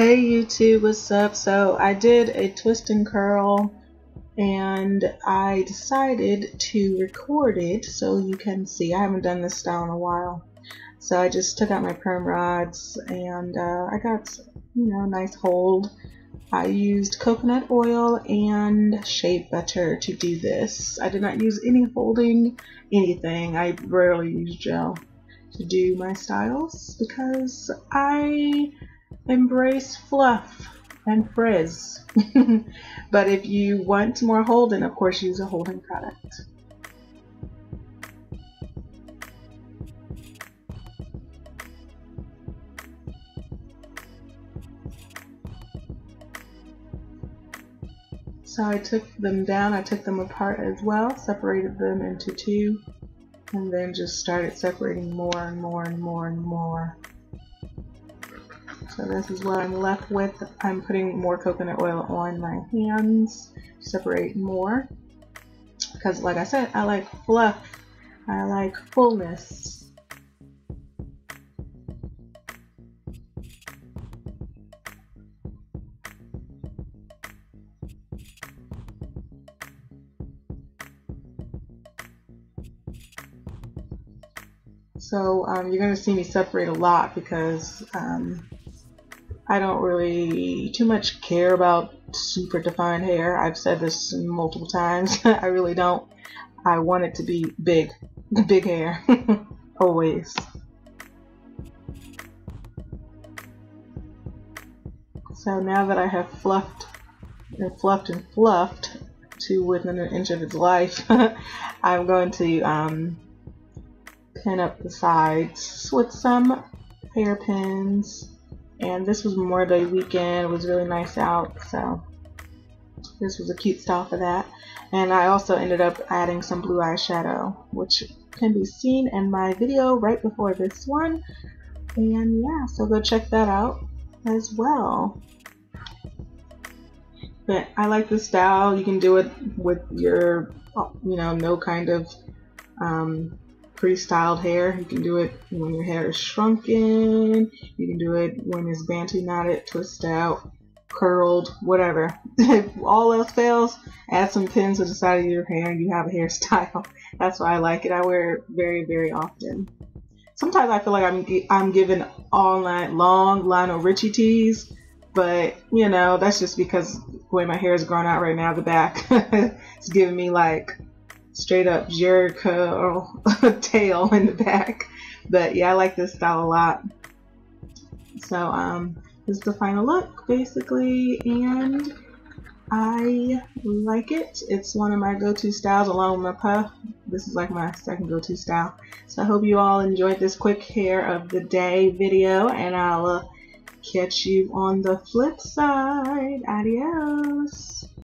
Hey YouTube, what's up? So I did a twist and curl and I decided to record it so you can see. I haven't done this style in a while, so I just took out my perm rods and I got, you know, nice hold. I used coconut oil and shea butter to do this. I did not use any holding anything. I rarely use gel to do my styles because I embrace fluff and frizz. But if you want more holding, of course use a holding product. So I took them down, I took them apart as well, separated them into two, and then just started separating more and more and more and more. So this is what I'm left with. I'm putting more coconut oil on my hands, separate more, because like I said, I like fluff, I like fullness. So you're going to see me separate a lot because I don't really too much care about super defined hair. I've said this multiple times. I really don't. I want it to be big, big hair, always. So now that I have fluffed and fluffed and fluffed to within an inch of its life, I'm going to pin up the sides with some hairpins. And this was Memorial Day weekend. It was really nice out, so this was a cute style for that. And I also ended up adding some blue eyeshadow, which can be seen in my video right before this one. And yeah, so go check that out as well. But I like this style. You can do it with your, you know, no kind of pre-styled hair. You can do it when your hair is shrunken, you can do it when it's bantu knotted, twist out, curled, whatever. If all else fails, add some pins to the side of your hair and you have a hairstyle. That's why I like it. I wear it very, very often. Sometimes I feel like I'm given all night long Lionel Richie tees, but you know, that's just because the way my hair is grown out right now, the back it's giving me like straight up jerry curl tail in the back. But yeah, I like this style a lot. So this is the final look basically, and I like it. It's one of my go-to styles along with my puff. This is like my second go-to style. So I hope you all enjoyed this quick hair of the day video, and I'll catch you on the flip side. Adios.